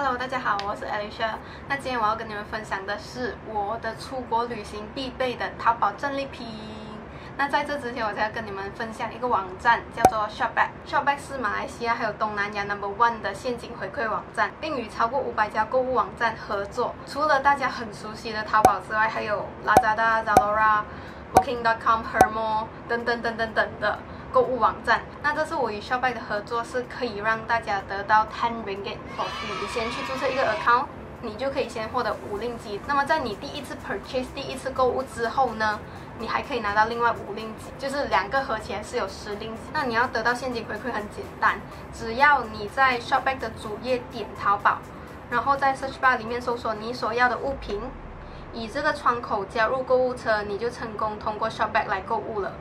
Hello， 大家好，我是 Alicia。那今天我要跟你们分享的是我的出国旅行必备的淘宝战利品。那在这之前，我就要跟你们分享一个网站，叫做 ShopBack。ShopBack 是马来西亚还有东南亚 No.1 的现金回馈网站，并与超过500家购物网站合作。除了大家很熟悉的淘宝之外，还有 Lazada、Zalora、Booking.com、Hermo 等等的购物网站。那这次我与 ShopBack 的合作是可以让大家得到 10 ringgit for free。你先去注册一个 account， 你就可以先获得5 ringgit。那么在你第一次 purchase 第一次购物之后呢，你还可以拿到另外5 ringgit，就是两个合起来是有10 ringgit。那你要得到现金回馈很简单，只要你在 ShopBack 的主页点淘宝，然后在 search bar 里面搜索你所要的物品，以这个窗口加入购物车，你就成功通过 ShopBack 来购物了。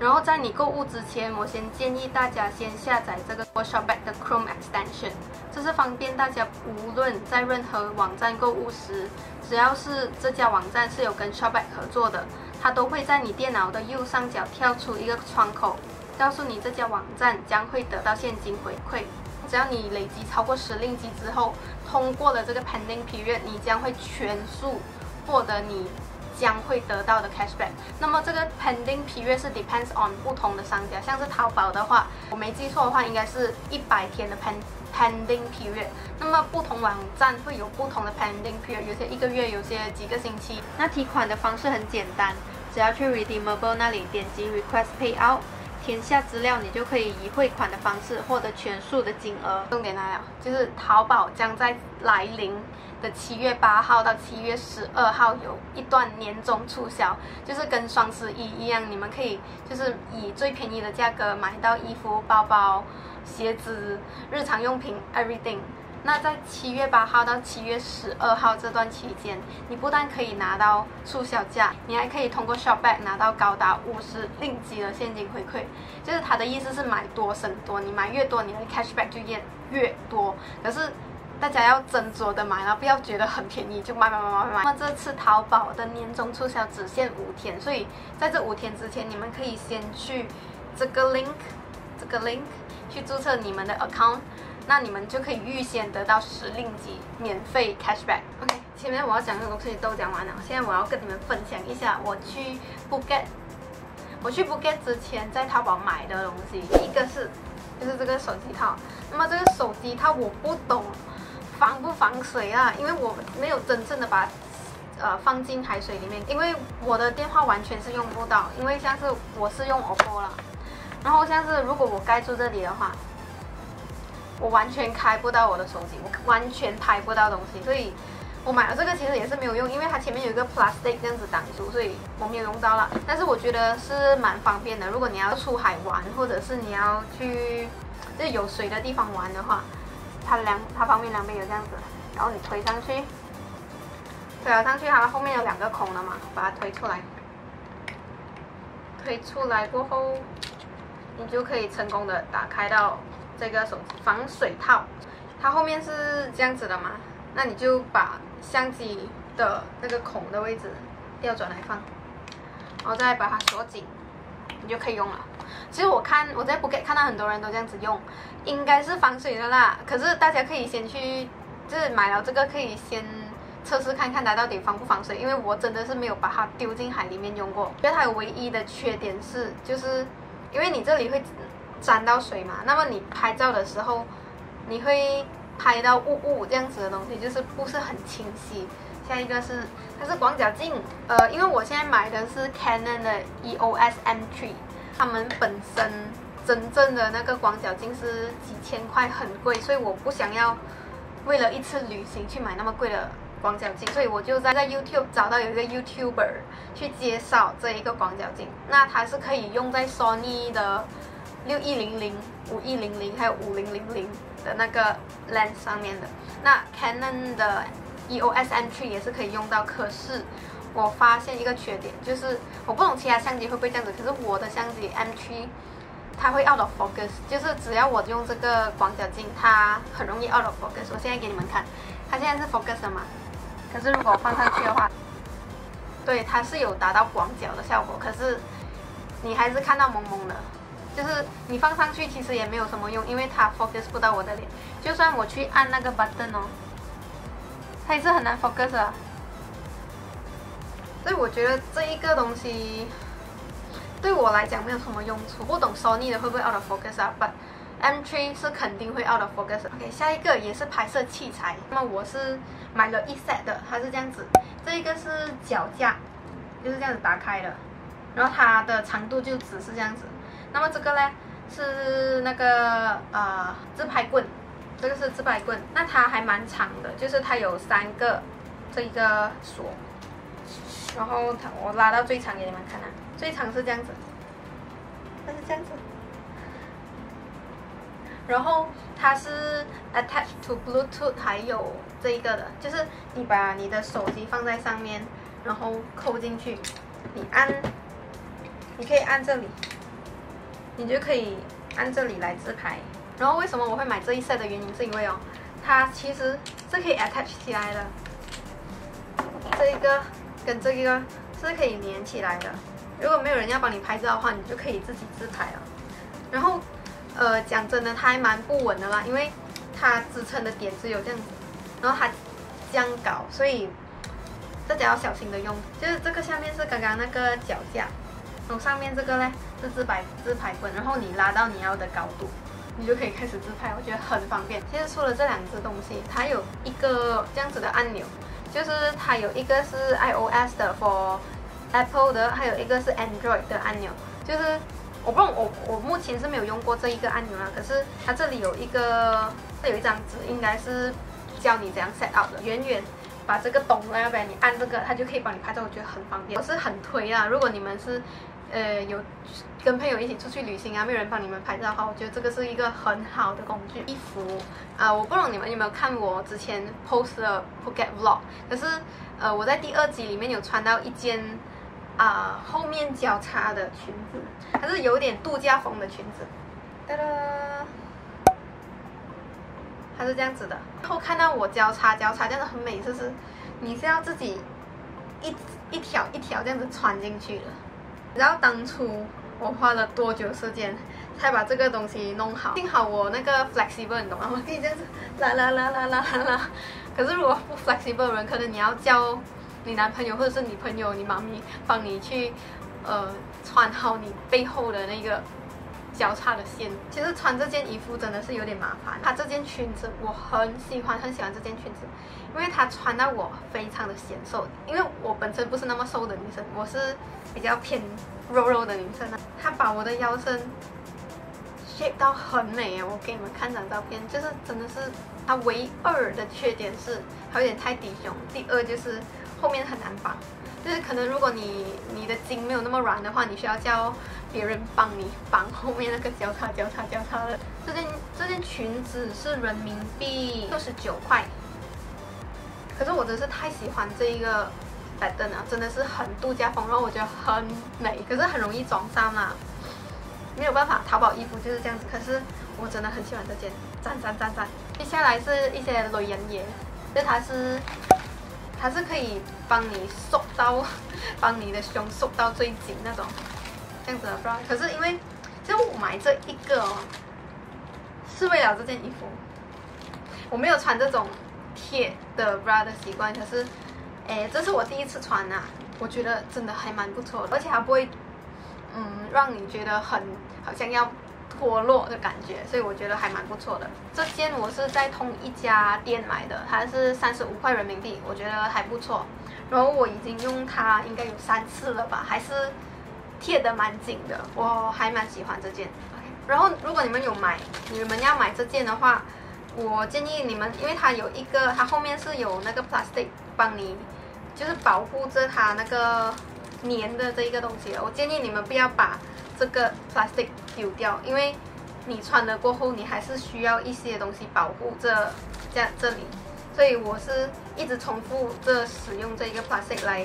然后在你购物之前，我先建议大家先下载这个 ShopBack 的 Chrome extension， 这是方便大家无论在任何网站购物时，只要是这家网站是有跟 ShopBack 合作的，它都会在你电脑的右上角跳出一个窗口，告诉你这家网站将会得到现金回馈。只要你累积超过10 ringgit之后，通过了这个 pending period， 你将会全数获得你将会得到的 cashback。那么这个 pending period 是 depends on 不同的商家，像是淘宝的话，我没记错的话，应该是100天的 pending period。那么不同网站会有不同的 pending period， 有些1个月，有些几个星期。那提款的方式很简单，只要去 redeemable 那里点击 request payout， 填下资料，你就可以以汇款的方式获得全数的金额。重点来了，就是淘宝将在来临的7月8号到7月12号有一段年终促销，就是跟双11一样，你们可以就是以最便宜的价格买到衣服、包包、鞋子、日常用品 everything。 那在7月8号到7月12号这段期间，你不但可以拿到促销价，你还可以通过 ShopBack 拿到高达50 ringgit的现金回馈。就是它的意思是买多省多，你买越多，你的 cashback 就越多。可是大家要斟酌的买了，不要觉得很便宜就买。那么这次淘宝的年终促销只限5天，所以在这5天之前，你们可以先去这个 link 去注册你们的 account， 那你们就可以预先得到10 ringgit免费 cashback。OK， 前面我要讲的东西都讲完了，现在我要跟你们分享一下我去 Phuket 之前在淘宝买的东西。第一个就是这个手机套。那么这个手机套我不懂防不防水啊？因为我没有真正的把放进海水里面，因为我的电话完全是用不到，因为像是我是用 OPPO 啦，然后像是如果我盖住这里的话，我完全开不到我的手机，我完全拍不到东西，所以我买了这个其实也是没有用，因为它前面有一个 plastic 这样子挡住，所以我没有用到啦。但是我觉得是蛮方便的，如果你要出海玩，或者是你要去就有水的地方玩的话。它旁边2边有这样子，然后你推了上去，它后面有2个孔了嘛，把它推出来过后，你就可以成功的打开到这个手机防水套。它后面是这样子的嘛，那你就把相机的那个孔的位置调转来放，然后再把它锁紧，你就可以用了。其实我在 Pocket 看到很多人都这样子用，应该是防水的啦。可是大家可以先去，就是买了这个可以先测试看看它到底防不防水，因为我真的是没有把它丢进海里面用过。因为它有唯一的缺点是，就是因为你这里会沾到水嘛，那么你拍照的时候，你会拍到雾这样子的东西，就是不是很清晰。下一个是它是广角镜，因为我现在买的是 Canon 的 EOS M3。他们本身真正的那个广角镜是几千块，很贵，所以我不想要为了一次旅行去买那么贵的广角镜，所以我就在 YouTube 找到有一个 YouTuber 去介绍这一个广角镜。那它是可以用在 Sony 的6100、5100还有5000的那个 lens 上面的。那 Canon 的 EOS M3 也是可以用到，可是我发现一个缺点，就是我不懂其他相机会不会这样子，可是我的相机 M3 它会 out of focus， 就是只要我用这个广角镜，它很容易 out of focus。我现在给你们看，它现在是 focus 的嘛，可是如果我放上去的话，对，它是有达到广角的效果，可是你还是看到蒙蒙的，就是你放上去其实也没有什么用，因为它 focus 不到我的脸。就算我去按那个 button 哦，它也是很难 focus 的。所以我觉得这一个东西对我来讲没有什么用处。不懂 Sony 的会不会 out of focus 啊 ？But M3 是肯定会 out of focus。OK， 下一个也是拍摄器材。那么我是买了一 set 的，它是这样子，这一个是脚架，就是这样子打开的，然后它的长度就只是这样子。那么这个呢是那个自拍棍，这个是自拍棍，那它还蛮长的，就是它有三个这一个锁，然后我拉到最长给你们看啊，最长是这样子，它是这样子，然后它是 attached to Bluetooth 还有这一个的，就是你把你的手机放在上面，然后扣进去，你可以按这里。你就可以按这里来自拍，然后为什么我会买这一 set 的原因是因为哦，它其实是可以 attach 起来的，这一个跟这一个是可以连起来的。如果没有人要帮你拍照的话，你就可以自己自拍了。然后，讲真的，它还蛮不稳的啦，因为它支撑的点只有这样子，然后它这样搞，所以大家要小心的用。就是这个下面是刚刚那个脚架。从上面这个呢是自拍棍，然后你拉到你要的高度，你就可以开始自拍，我觉得很方便。其实除了这两只东西，它有一个这样子的按钮，就是它有一个是 iOS 的 for Apple 的，还有一个是 Android 的按钮。就是我目前是没有用过这一个按钮啦，可是它这里有一个，它有一张纸，应该是教你怎样 set up 的，远把这个懂了，要不然你按这个，它就可以帮你拍照，我觉得很方便。我是很推啦，如果你们是有跟朋友一起出去旅行啊，没有人帮你们拍照的话，我觉得这个是一个很好的工具。衣服啊、我不知道你们有没有看我之前 post 的 Pocket Vlog， 可是我在第2集里面有穿到一件后面交叉的裙子，它是有点度假风的裙子，哒哒。它是这样子的，然后看到我交叉这样子很美，就是你是要自己一条一条这样子穿进去的。你知道当初我花了多久时间才把这个东西弄好？幸好我那个 flexible， 你懂吗？我可以这样子啦。可是如果不 flexible 的人，可能你要叫你男朋友或者是你朋友、你妈咪帮你去穿好你背后的那个交叉的线。其实穿这件衣服真的是有点麻烦。它这件裙子我很喜欢这件裙子，因为它穿到我非常的显瘦，因为我本身不是那么瘦的女生，我是比较偏肉的女生啊。它把我的腰身 shape 到很美耶，我给你们看张照片，就是真的是它唯2的缺点是它有点太低胸，第2就是后面很难绑，就是可能如果你的筋没有那么软的话，你需要叫别人帮你绑后面那个交叉的。这件裙子是人民币69块，可是我真是太喜欢这一个 pattern 了，真的是很度假风，然后我觉得很美，可是很容易撞衫啦，没有办法，淘宝衣服就是这样子。可是我真的很喜欢这件，赞。接下来是一些女人嘢，就它是可以帮你的胸缩到最紧那种，这样子的 bra。可是因为就我买这一个哦，是为了这件衣服，我没有穿这种贴的 bra 的习惯。可是，这是我第1次穿啊，我觉得真的还蛮不错的，而且它不会，让你觉得好像要脱落的感觉，所以我觉得还蛮不错的。这件我是在同一家店买的，它是35块人民币，我觉得还不错。然后我已经用它应该有3次了吧，还是贴的蛮紧的，我还蛮喜欢这件。然后如果你们要买这件的话，我建议你们，因为它有一个，它后面是有那个 plastic 帮你，就是保护着它那个粘的这一个东西。我建议你们不要把这个 plastic 丢掉，因为你穿了过后，你还是需要一些东西保护这里，所以我是一直重复使用这一个 plastic 来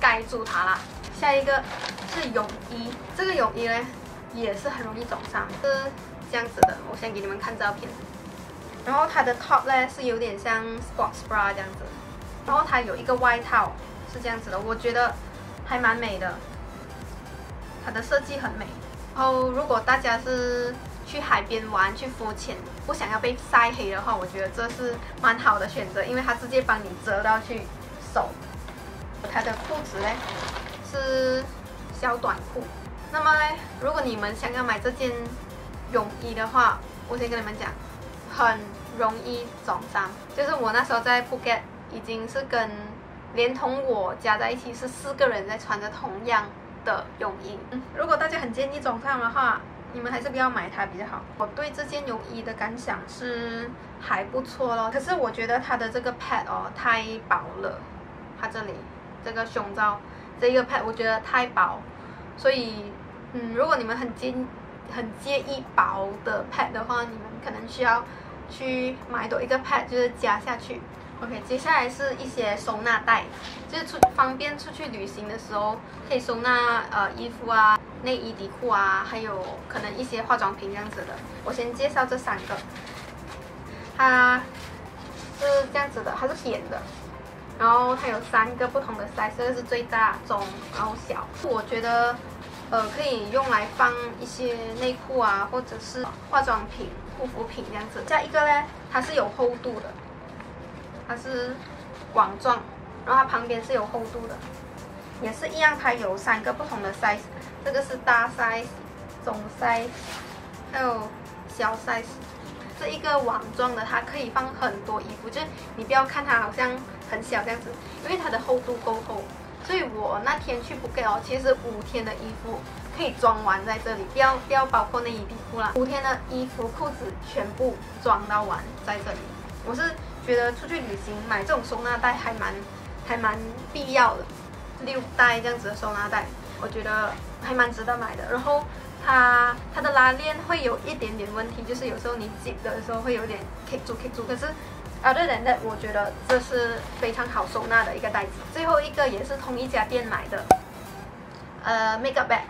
盖住它啦。下一个是泳衣，这个泳衣呢也是很容易撞衫，是这样子的，我先给你们看照片。然后它的 top 呢是有点像 sports bra 这样子，然后它有一个外套是这样子的，我觉得还蛮美的。它的设计很美，后如果大家是去海边玩、去浮潜，不想要被晒黑的话，我觉得这是蛮好的选择，因为它直接帮你遮到去手。它的裤子呢是小短裤。那么呢，如果你们想要买这件泳衣的话，我先跟你们讲，很容易撞衫。就是我那时候在 Phuket 已经是跟连同我加在一起是4个人在穿着同样的泳衣。如果大家很介意撞衫的话， 你们还是不要买它比较好。我对这件泳衣的感想是还不错咯，可是我觉得它的这个 pad 哦太薄了，它这里这个胸罩这个 pad 我觉得太薄，所以如果你们很介意薄的 pad 的话，你们可能需要去买多一个 pad 就是加下去。OK， 接下来是一些收纳袋，就是方便出去旅行的时候可以收纳衣服啊、 内衣、底裤啊，还有可能一些化妆品这样子的。我先介绍这3个，它是这样子的，它是扁的，然后它有3个不同的 size， 这个是最大、中，然后小。我觉得，可以用来放一些内裤啊，或者是化妆品、护肤品这样子。再一个呢，它是有厚度的，它是网状，然后它旁边是有厚度的，也是一样，它有3个不同的 size。 这个是大 size、中 size， 还有小 size。这一个网状的，它可以放很多衣服，就是你不要看它好像很小这样子，因为它的厚度够厚。所以我那天去Phuket哦，其实5天的衣服可以装完在这里，不要包括内衣底裤啦。5天的衣服、裤子全部装到完在这里。我是觉得出去旅行买这种收纳袋还蛮必要的，6袋这样子的收纳袋，我觉得 还蛮值得买的，然后它的拉链会有一点点问题，就是有时候你挤的时候会有点 卡住，可是 other than that， 我觉得这是非常好收纳的一个袋子。最后一个也是同一家店买的，makeup bag，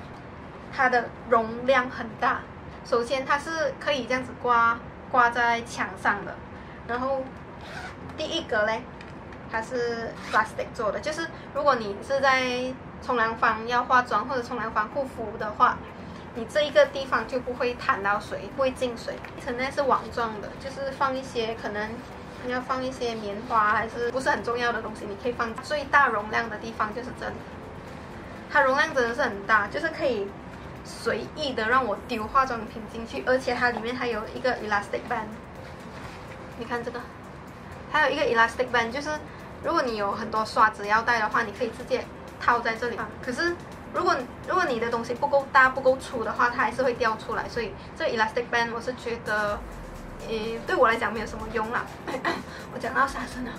它的容量很大。首先它是可以这样子挂在墙上的，然后第一格嘞，它是 plastic 做的，就是如果你是在 冲凉房要化妆或者冲凉房护肤的话，你这一个地方就不会弹到水，不会进水。一层呢是网状的，就是放一些可能你要放一些棉花还是不是很重要的东西，你可以放。最大容量的地方就是这里，它容量真的是很大，就是可以随意的让我丢化妆品进去，而且它里面还有一个 elastic band， 你看这个，还有一个 elastic band， 就是如果你有很多刷子要带的话，你可以直接 套在这里，可是如果你的东西不够大、不够粗的话，它还是会掉出来。所以这 elastic band 我是觉得，对我来讲没有什么用啦。我讲到啥声了？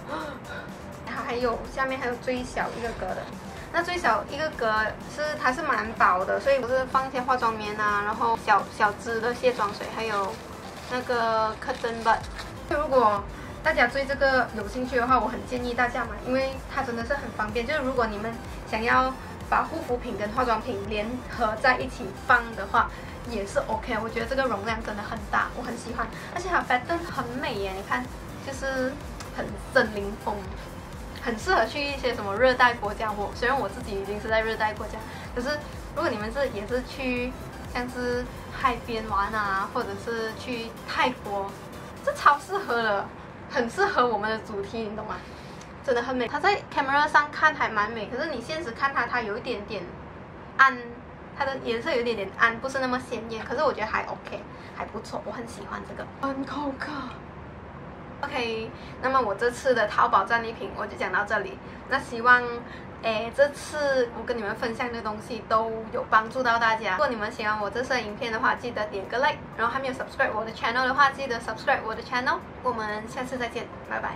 它还有下面还有最小一个格的，那最小一个格它是蛮薄的，所以我是放一些化妆棉啊，然后小支的卸妆水，还有那个 cotton bud。如果 大家对这个有兴趣的话，我很建议大家买，因为它真的是很方便。就是如果你们想要把护肤品跟化妆品联合在一起放的话，也是 OK。我觉得这个容量真的很大，我很喜欢，而且它 pattern 很美耶，你看，就是很森林风，很适合去一些什么热带国家。虽然我自己已经是在热带国家，可是如果你们也是去像是海边玩啊，或者是去泰国，这超适合的， 很适合我们的主题，你懂吗？真的很美。它在 camera 上看还蛮美，可是你现实看它有一点点暗，它的颜色有一点点暗，不是那么鲜艳。可是我觉得还 OK， 还不错，我很喜欢这个。很口渴。OK， 那么我这次的淘宝战利品我就讲到这里。那希望这次我跟你们分享的东西都有帮助到大家。如果你们喜欢我这次的影片的话，记得点个 like。然后还没有 subscribe 我的 channel 的话，记得 subscribe 我的 channel。我们下次再见，拜拜。